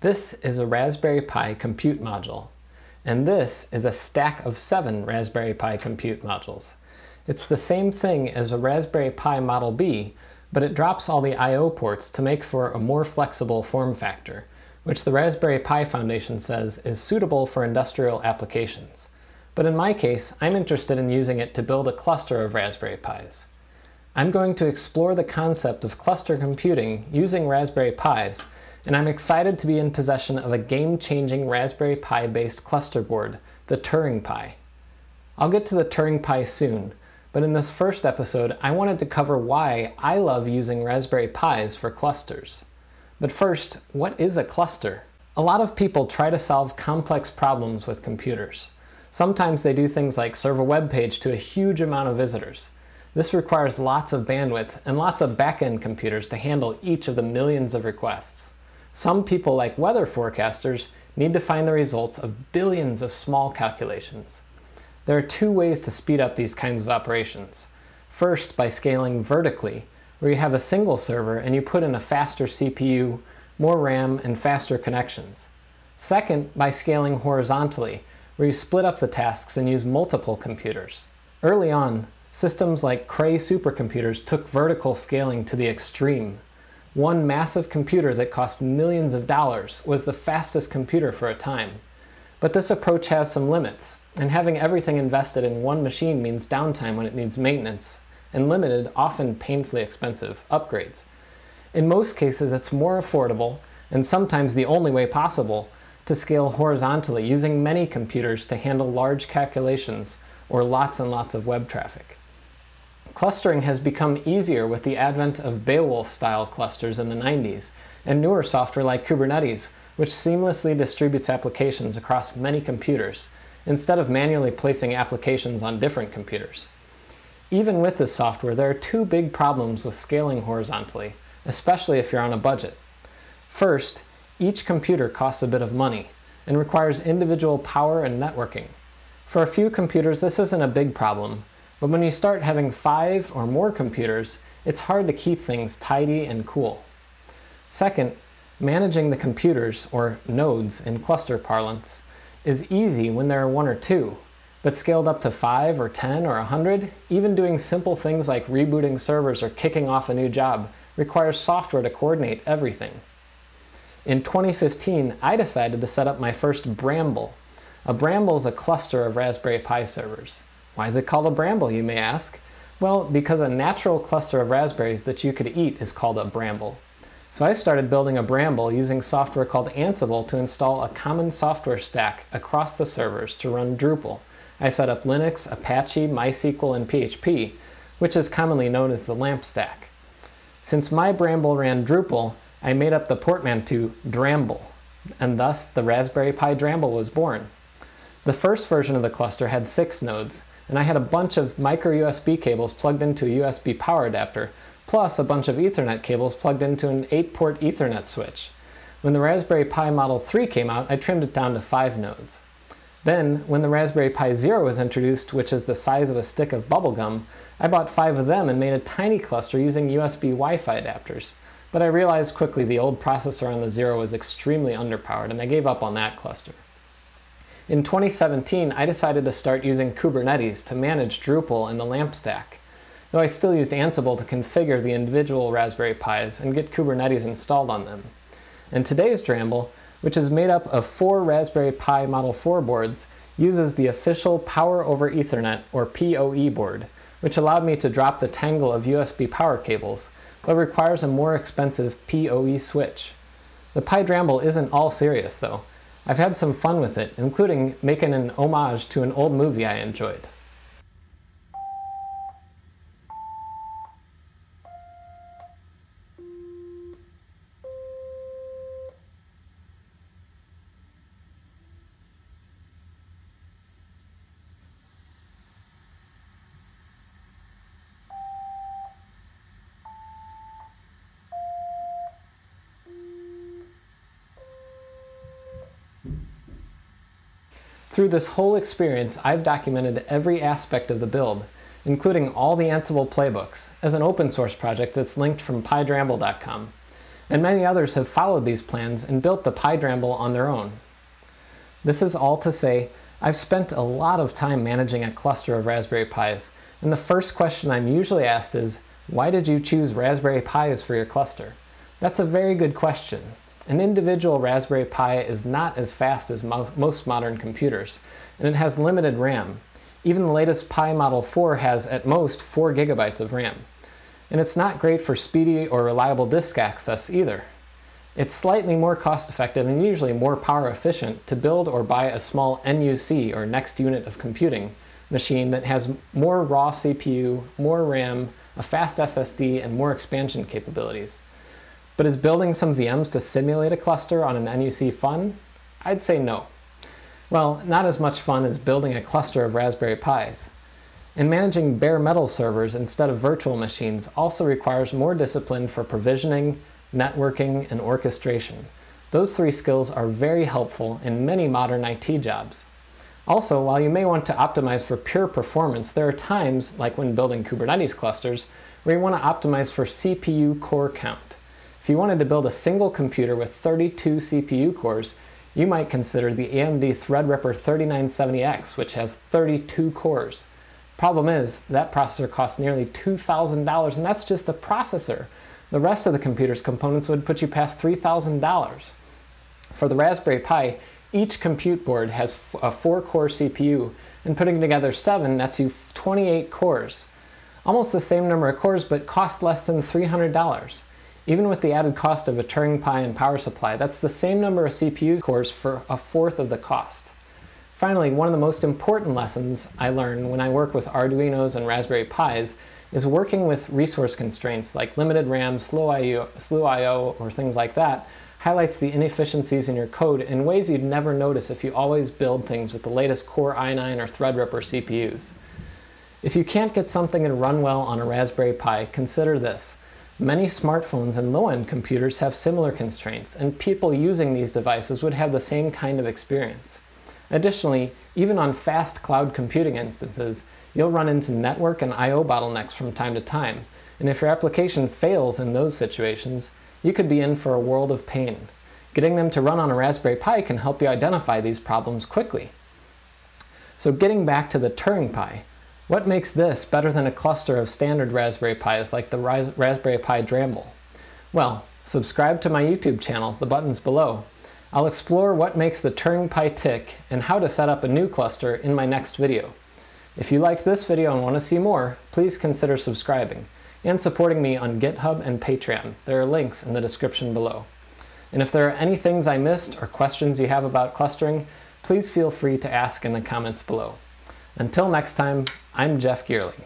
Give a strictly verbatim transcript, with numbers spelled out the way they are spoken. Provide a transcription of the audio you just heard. This is a Raspberry Pi compute module, and this is a stack of seven Raspberry Pi compute modules. It's the same thing as a Raspberry Pi Model B, but it drops all the I O ports to make for a more flexible form factor, which the Raspberry Pi Foundation says is suitable for industrial applications. But in my case, I'm interested in using it to build a cluster of Raspberry Pis. I'm going to explore the concept of cluster computing using Raspberry Pis, and I'm excited to be in possession of a game-changing Raspberry Pi-based cluster board, the Turing Pi. I'll get to the Turing Pi soon, but in this first episode, I wanted to cover why I love using Raspberry Pis for clusters. But first, what is a cluster? A lot of people try to solve complex problems with computers. Sometimes they do things like serve a web page to a huge amount of visitors. This requires lots of bandwidth and lots of back-end computers to handle each of the millions of requests. Some people, like weather forecasters, need to find the results of billions of small calculations. There are two ways to speed up these kinds of operations. First, by scaling vertically, where you have a single server and you put in a faster C P U, more RAM, and faster connections. Second, by scaling horizontally, where you split up the tasks and use multiple computers. Early on, systems like Cray supercomputers took vertical scaling to the extreme. One massive computer that cost millions of dollars was the fastest computer for a time. But this approach has some limits, and having everything invested in one machine means downtime when it needs maintenance, and limited, often painfully expensive, upgrades. In most cases, it's more affordable, and sometimes the only way possible, to scale horizontally using many computers to handle large calculations or lots and lots of web traffic. Clustering has become easier with the advent of Beowulf-style clusters in the nineties, and newer software like Kubernetes, which seamlessly distributes applications across many computers, instead of manually placing applications on different computers. Even with this software, there are two big problems with scaling horizontally, especially if you're on a budget. First, each computer costs a bit of money, and requires individual power and networking. For a few computers, this isn't a big problem, but when you start having five or more computers, it's hard to keep things tidy and cool. Second, managing the computers, or nodes in cluster parlance, is easy when there are one or two, but scaled up to five or ten or a hundred, even doing simple things like rebooting servers or kicking off a new job requires software to coordinate everything. In twenty fifteen, I decided to set up my first Bramble. A Bramble is a cluster of Raspberry Pi servers. Why is it called a bramble, you may ask? Well, because a natural cluster of raspberries that you could eat is called a bramble. So I started building a bramble using software called Ansible to install a common software stack across the servers to run Drupal. I set up Linux, Apache, MySQL, and P H P, which is commonly known as the LAMP stack. Since my bramble ran Drupal, I made up the portmanteau Dramble, and thus the Raspberry Pi Dramble was born. The first version of the cluster had six nodes, and I had a bunch of micro U S B cables plugged into a U S B power adapter, plus a bunch of Ethernet cables plugged into an eight port Ethernet switch. When the Raspberry Pi Model three came out, I trimmed it down to five nodes. Then, when the Raspberry Pi Zero was introduced, which is the size of a stick of bubblegum, I bought five of them and made a tiny cluster using U S B Wi-Fi adapters. But I realized quickly the old processor on the Zero was extremely underpowered, and I gave up on that cluster. In twenty seventeen, I decided to start using Kubernetes to manage Drupal and the LAMP stack, though I still used Ansible to configure the individual Raspberry Pis and get Kubernetes installed on them. And today's Dramble, which is made up of four Raspberry Pi Model four boards, uses the official Power over Ethernet, or P O E board, which allowed me to drop the tangle of U S B power cables, but requires a more expensive P O E switch. The PiDramble isn't all serious, though. I've had some fun with it, including making an homage to an old movie I enjoyed. Through this whole experience, I've documented every aspect of the build, including all the Ansible playbooks, as an open source project that's linked from Pi Dramble dot com. and many others have followed these plans and built the PiDramble on their own. This is all to say, I've spent a lot of time managing a cluster of Raspberry Pis, and the first question I'm usually asked is, why did you choose Raspberry Pis for your cluster? That's a very good question. An individual Raspberry Pi is not as fast as mo most modern computers, and it has limited RAM. Even the latest Pi Model four has, at most, four gigabytes of RAM. And it's not great for speedy or reliable disk access either. It's slightly more cost-effective and usually more power-efficient to build or buy a small N U C, or next unit of computing, machine that has more raw C P U, more RAM, a fast S S D, and more expansion capabilities. But is building some V Ms to simulate a cluster on an N U C fun? I'd say no. Well, not as much fun as building a cluster of Raspberry Pis. And managing bare metal servers instead of virtual machines also requires more discipline for provisioning, networking, and orchestration. Those three skills are very helpful in many modern I T jobs. Also, while you may want to optimize for pure performance, there are times, like when building Kubernetes clusters, where you want to optimize for C P U core count. If you wanted to build a single computer with thirty-two C P U cores, you might consider the A M D Threadripper thirty-nine seventy X, which has thirty-two cores. Problem is, that processor costs nearly two thousand dollars, and that's just the processor. The rest of the computer's components would put you past three thousand dollars. For the Raspberry Pi, each compute board has a four-core C P U, and putting together seven nets you twenty-eight cores. Almost the same number of cores, but cost less than three hundred dollars. Even with the added cost of a Turing Pi and power supply, that's the same number of C P U cores for a fourth of the cost. Finally, one of the most important lessons I learn when I work with Arduinos and Raspberry Pis is working with resource constraints like limited RAM, slow I O, or things like that highlights the inefficiencies in your code in ways you'd never notice if you always build things with the latest Core i nine or Threadripper C P Us. If you can't get something to run well on a Raspberry Pi, consider this. Many smartphones and low-end computers have similar constraints, and people using these devices would have the same kind of experience. Additionally, even on fast cloud computing instances, you'll run into network and I O bottlenecks from time to time, and if your application fails in those situations, you could be in for a world of pain. Getting them to run on a Raspberry Pi can help you identify these problems quickly. So getting back to the Turing Pi, what makes this better than a cluster of standard Raspberry Pis like the Raspberry Pi Dramble? Well, subscribe to my YouTube channel, the button's below. I'll explore what makes the Turing Pi tick and how to set up a new cluster in my next video. If you liked this video and want to see more, please consider subscribing and supporting me on GitHub and Patreon. There are links in the description below. And if there are any things I missed or questions you have about clustering, please feel free to ask in the comments below. Until next time, I'm Jeff Geerling.